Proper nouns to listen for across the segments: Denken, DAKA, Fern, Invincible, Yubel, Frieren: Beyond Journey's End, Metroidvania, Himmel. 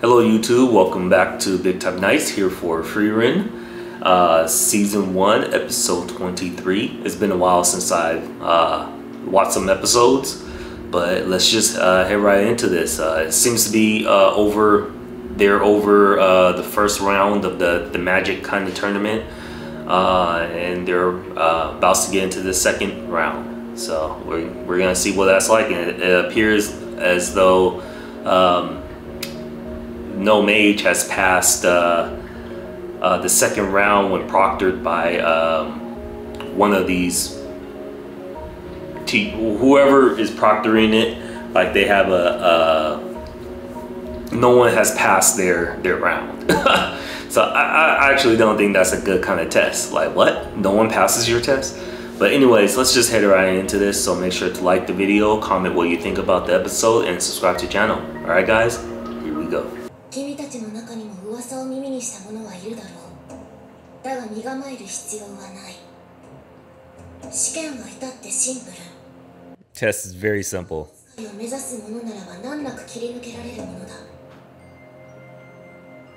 Hello YouTube, welcome back to Big Time Knights here for Frieren, Season 1, Episode 23. It's been a while since I've watched some episodes, but let's just head right into this. It seems to be over the first round of the Magic kind of tournament, and they're about to get into the second round. So we're going to see what that's like, and it appears as though no mage has passed the second round when proctored by one of these, whoever is proctoring it. Like they have no one has passed their round. So I actually don't think that's a good kind of test. Like what? No one passes your test? But anyways, let's just head right into this. So make sure to like the video, comment what you think about the episode, and subscribe to the channel. All right guys, here we go. 君たちの中にも噂を耳にした者はいるだろう。だが身構える必要はない。試験は至ってシンプル。Test is very simple. 目指す者ならば難なく切り抜けられるものだ。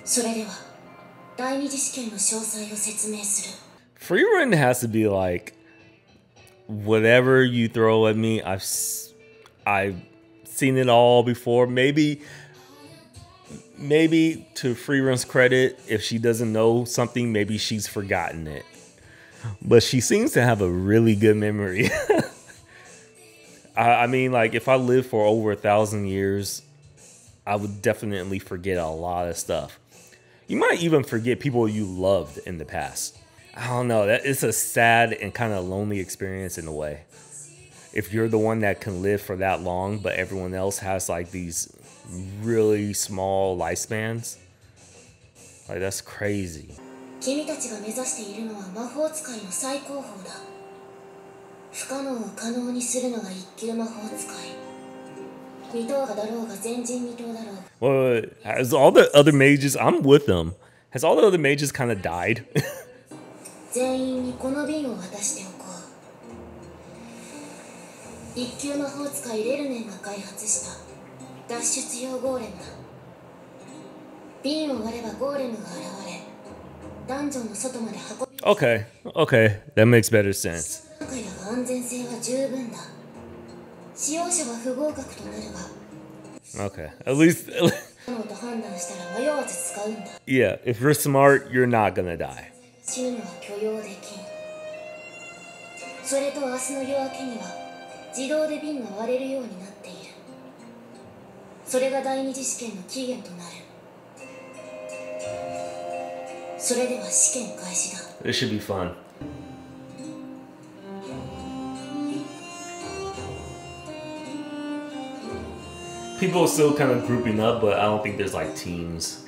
それでは第二次試験の詳細を説明する。Frieren has to be like whatever you throw at me. I've seen it all before. Maybe to Frieren's credit, if she doesn't know something, maybe she's forgotten it. But she seems to have a really good memory. I mean, like, if I lived for over 1,000 years, I would definitely forget a lot of stuff. You might even forget people you loved in the past. I don't know. That it's a sad and kind of lonely experience in a way. If you're the one that can live for that long, but everyone else has like these really small lifespans, like that's crazy. 君たちが目指しているのは魔法使いの最高峰だ。不可能を可能にするのが一級魔法使い。二等がだろうが全人二等だろう。Well, has all the other mages? I'm with them. Has all the other mages kind of died? 全員にこの瓶を渡しておこう。一級魔法使いレルネンが開発した。 脱出用ゴーレムだ。瓶を割ればゴーレムが現れ、ダンジョンの外まで運び。Okay, okay, that makes better sense. 今回は安全性は十分だ。使用者は不合格となるが。Okay, at least. なのと判断したら迷わず使うんだ。Yeah, if you're smart, you're not gonna die. 死ぬのは許容できん。それと明日の夜明けには自動で瓶が割れるようになっている。 それが第二次試験の期限となる。それでは試験開始だ。It should be fun. People are still kind of grouping up, but I don't think there's like teams.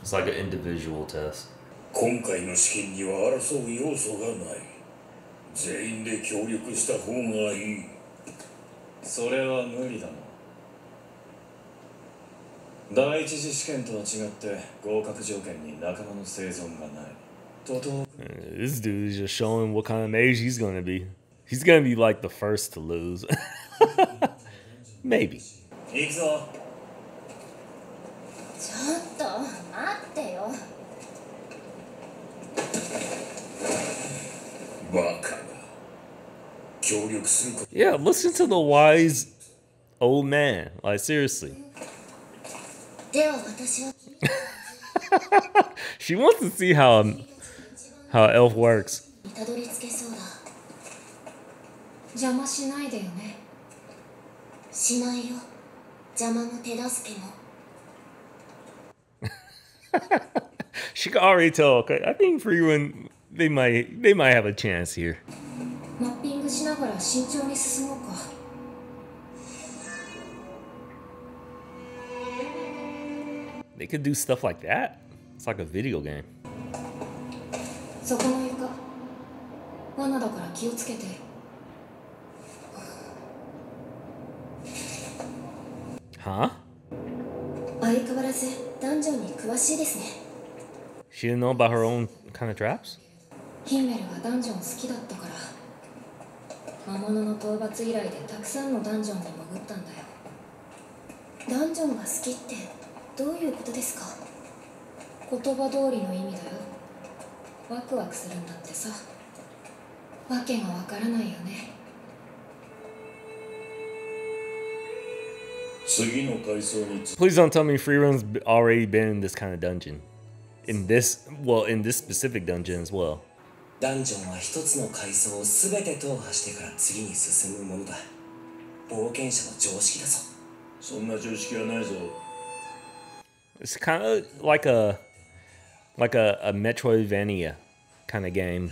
It's like an individual test. 今回の試験には争う要素がない。全員で協力した方がいい。それは無理だな。 第一次試験とは違って合格条件に仲間の生存がない。This dude is just showing what kind of mage he's gonna be. He's gonna be like the first to lose. Maybe. 行くぞ。ちょっと待ってよ。バカ。協力すること。Yeah, listen to the wise old man. Like seriously. She wants to see how elf works. She can already tell. Okay, I think Frieren, they might have a chance here. They could do stuff like that. It's like a video game. Huh? She didn't know about her own kind of traps? Himmel がダンジョン好きだったから。魔物の討伐以来でたくさんのダンジョンに潜ったんだよ。ダンジョンが好きって。 どういうこと？どういうことですか？言葉通りの意味だよ。ワクワクするんだってさ。わけがわからないよね。Please don't tell me Frieren's already been in this kind of dungeon. In this, well, in this specific dungeon as well. ダンジョンは一つの階層を全て踏破してから次に進むものだ。冒険者の常識だぞ。そんな常識はないぞ。 It's kind of like a Metroidvania kind of game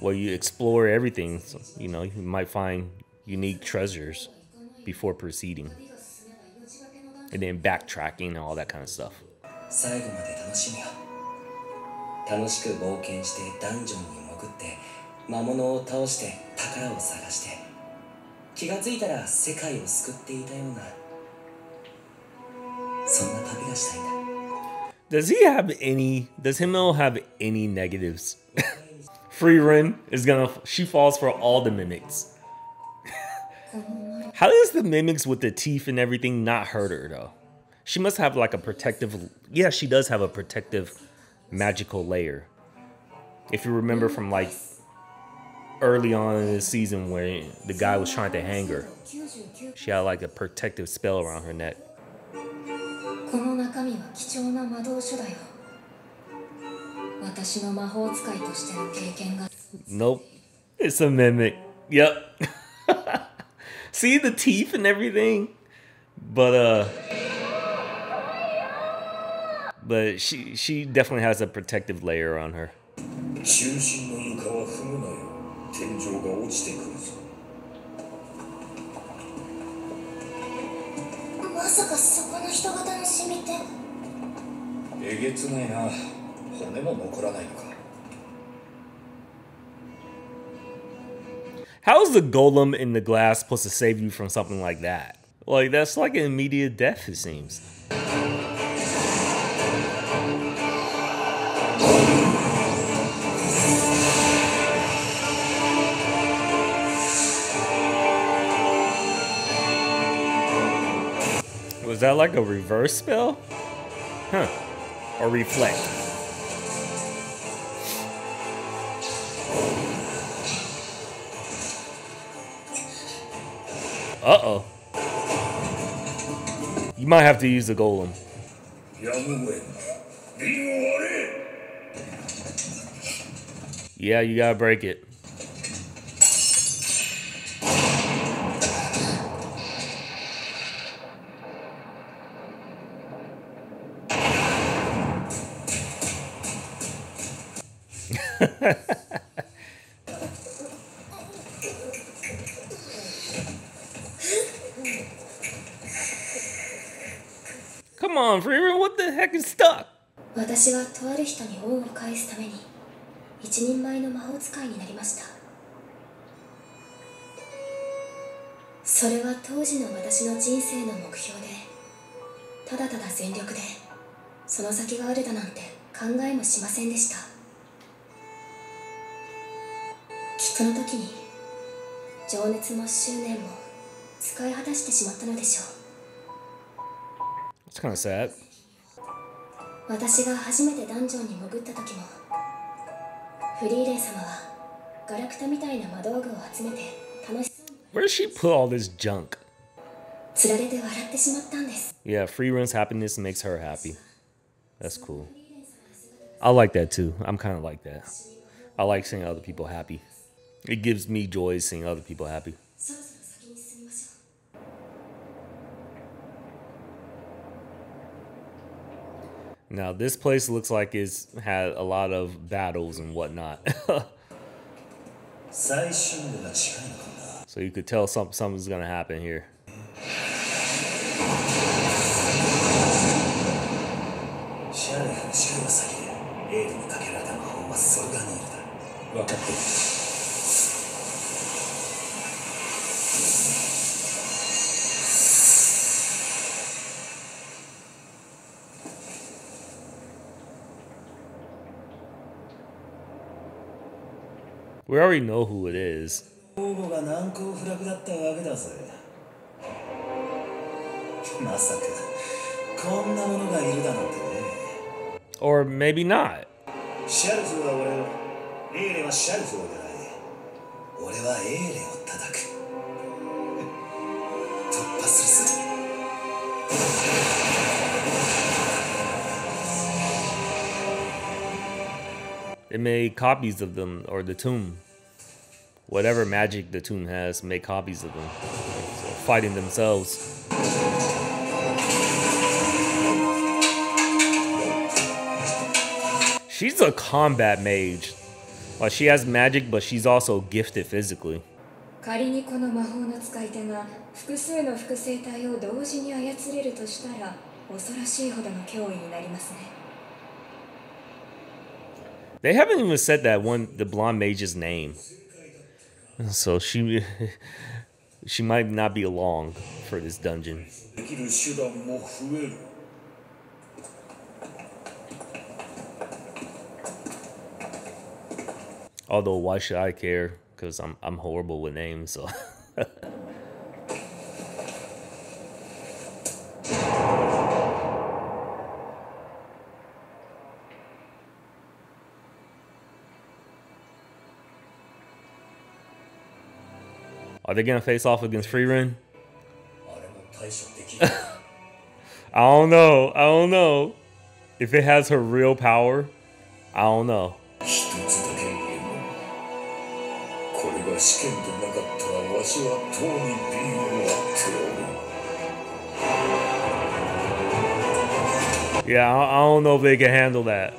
where you explore everything. So, you know, you might find unique treasures before proceeding, and then backtracking and all that kind of stuff. 最後まで楽しみよ。 楽しく冒険してダンジョンに潜って魔物を倒して宝を探して気がついたら世界を救っていたようなそんな旅がしたいんだ。 Does Himmel have any negatives? Frieren is gonna, she falls for all the mimics. How does the mimics with the teeth and everything not hurt her though? She must have like a protective, yeah, she does have a protective magical layer. If you remember from like early on in the season where the guy was trying to hang her, she had like a protective spell around her neck. Nope, it's a mimic. Yep. See the teeth and everything, but she definitely has a protective layer on her. How is the golem in the glass supposed to save you from something like that? Like, that's like an immediate death, it seems. Was that like a reverse spell? Huh. Or reflect. Uh-oh. You might have to use the golem. Yeah, you gotta break it. Come on, Frieren, what the heck is stuck? It's kind of sad. Where does she put all this junk? Yeah, Frieren's happiness makes her happy. That's cool. I like that too. I'm kind of like that. I like seeing other people happy. It gives me joy seeing other people happy. Now this place looks like it's had a lot of battles and whatnot. So you could tell something's gonna happen here. We already know who it is. Or maybe not. They made copies of them, or the tomb. Whatever magic the tomb has, make copies of them. So fighting themselves. She's a combat mage. Well, she has magic, but she's also gifted physically. They haven't even said that one, the blonde mage's name. So she might not be long for this dungeon. Although, why should I care? Because I'm horrible with names, so. Are they gonna face off against Frieren? I don't know. I don't know. If it has her real power, I don't know. Yeah, I don't know if they can handle that.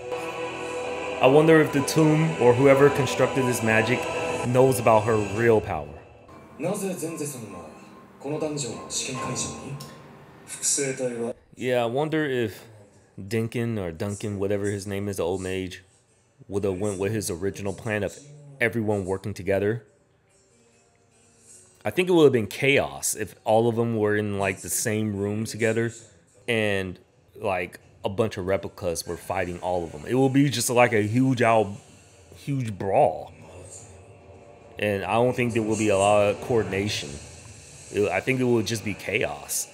I wonder if the tomb or whoever constructed this magic knows about her real power. Yeah, I wonder if Denken or Duncan, whatever his name is, the old mage, would have went with his original plan of everyone working together. I think it would have been chaos if all of them were in like the same room together and like a bunch of replicas were fighting all of them. It will be just like a huge brawl. And I don't think there will be a lot of coordination. I think it will just be chaos.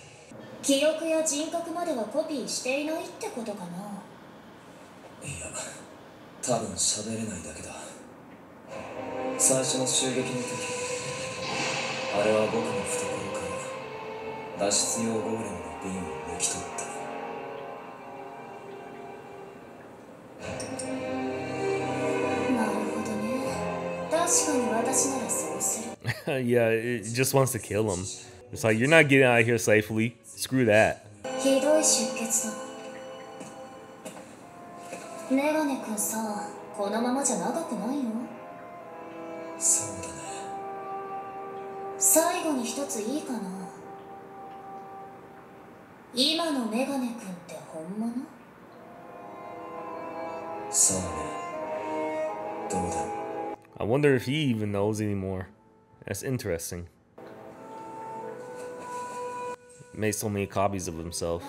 Yeah, it just wants to kill him. It's like, you're not getting out of here safely. Screw that. I wonder if he even knows anymore. That's interesting. Made so many copies of himself.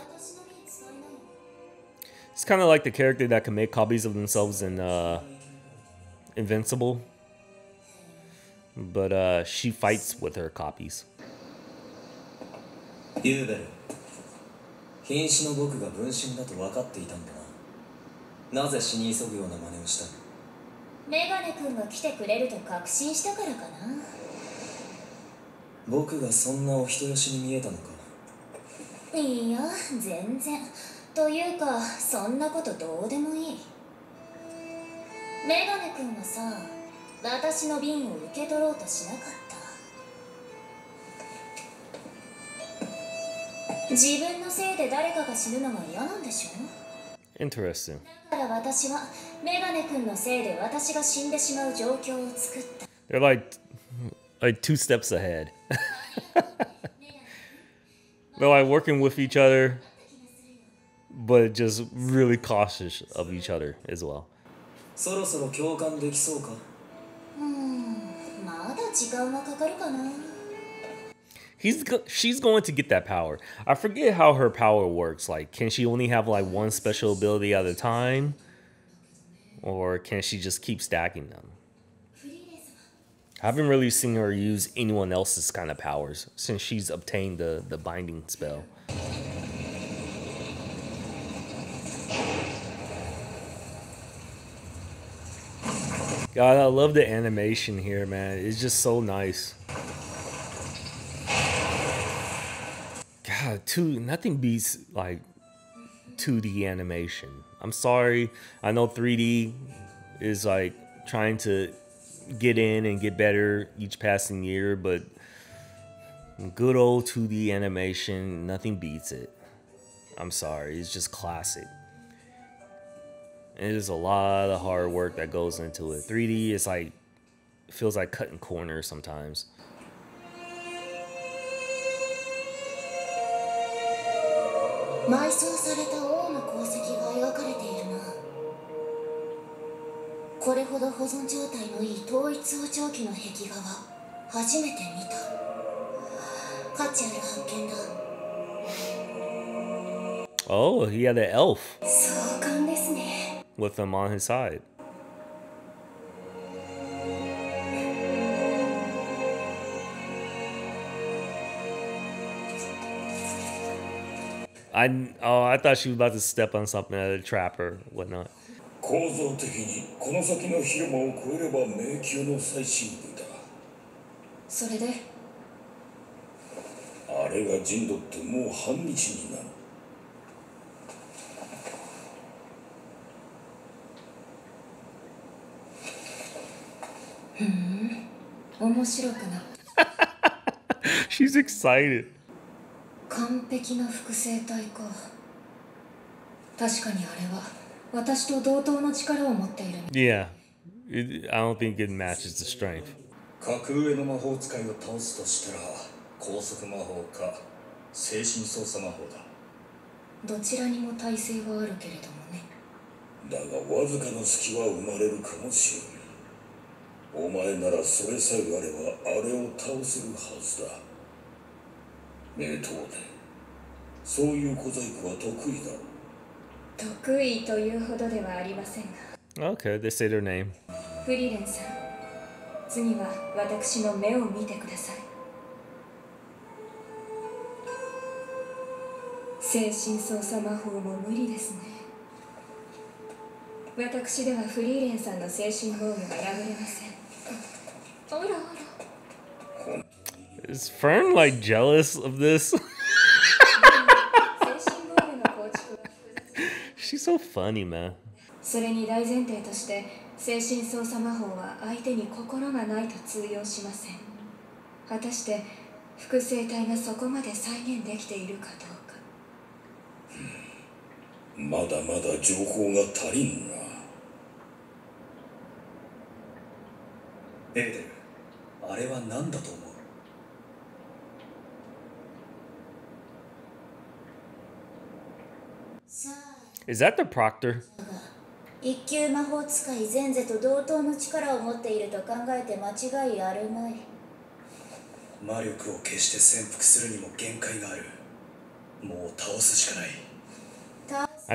It's kind of like the character that can make copies of themselves in Invincible. But she fights with her copies. Yubel. Interesting. They're like two steps ahead. They're like working with each other, but just really cautious of each other as well. She's going to get that power. I forget how her power works. Like, can she only have like one special ability at a time? Or can she just keep stacking them? I haven't really seen her use anyone else's kind of powers since she's obtained the binding spell. God, I love the animation here, man. It's just so nice. God, nothing beats like 2D animation. I'm sorry. I know 3D is like trying to get in and get better each passing year, but good old 2D animation, nothing beats it. I'm sorry, it's just classic. And there's a lot of hard work that goes into it. 3D is like, it feels like cutting corners sometimes. Oh, he had an elf with him on his side. I thought she was about to step on something, at a trap or whatnot. She's excited. Yeah, I don't think it matches the strength. Okay, they say their name. Is Fern like jealous of this? She's so funny, man. Is that the proctor? I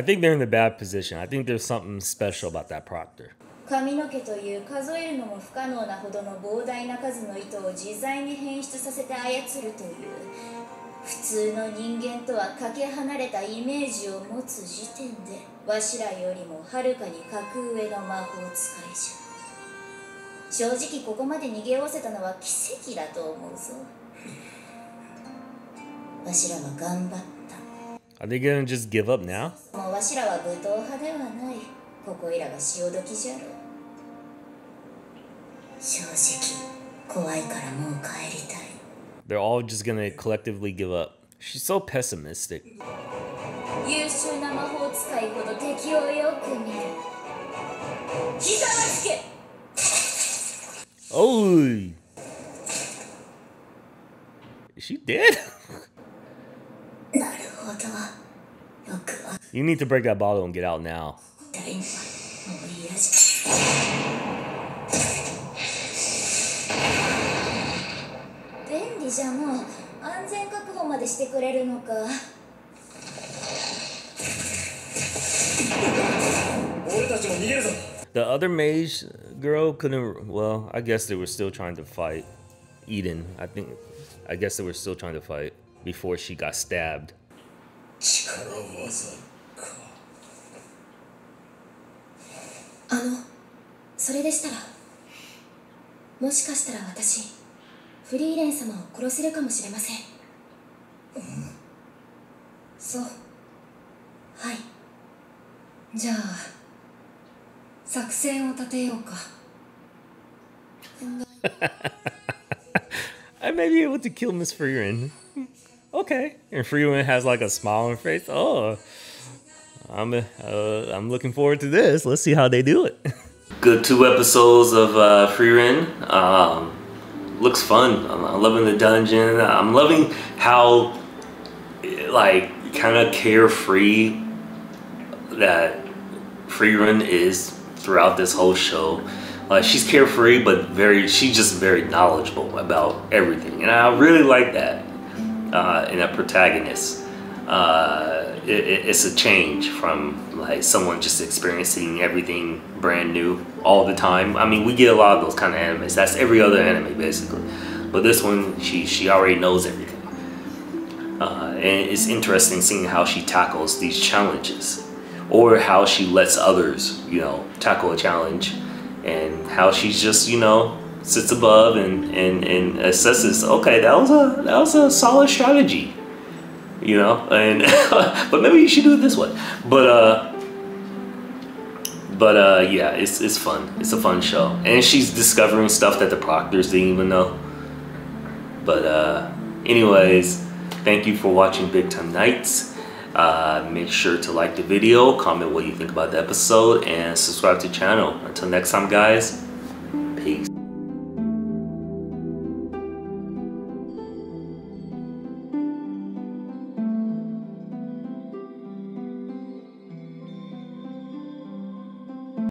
think they're in a bad position. I think there's something special about that proctor. Are they gonna just give up now? They're all just gonna collectively give up. She's so pessimistic. Oh, is she dead? You need to break that bottle and get out now. The other mage girl couldn't. Well, I guess they were still trying to fight Eden. I guess they were still trying to fight before she got stabbed. もしかしたら私、フリーレン様を殺せるかもしれません。そう。はい。じゃあ、作戦を立てようか。I may be able to kill Miss Frieren. Okay. And Frieren has like a smile on her face. Oh, I'm looking forward to this. Let's see how they do it. Good two episodes of Frieren. Looks fun. I'm loving the dungeon. I'm loving how like kind of carefree that Frieren is throughout this whole show. Like she's carefree, but she's just very knowledgeable about everything, and I really like that in a protagonist. It's a change from like someone just experiencing everything brand new all the time. I mean, we get a lot of those kind of animes. That's every other anime basically, but this one she already knows everything. And it's interesting seeing how she tackles these challenges, or how she lets others, you know, tackle a challenge. And how she's just, you know, sits above and assesses, okay, that was a solid strategy, you know, and but maybe you should do it this way. But yeah, it's fun. It's a fun show, and she's discovering stuff that the Proctors didn't even know. But anyways, thank you for watching Big Time Knights. Make sure to like the video, comment what you think about the episode, and subscribe to the channel. Until next time, guys, peace.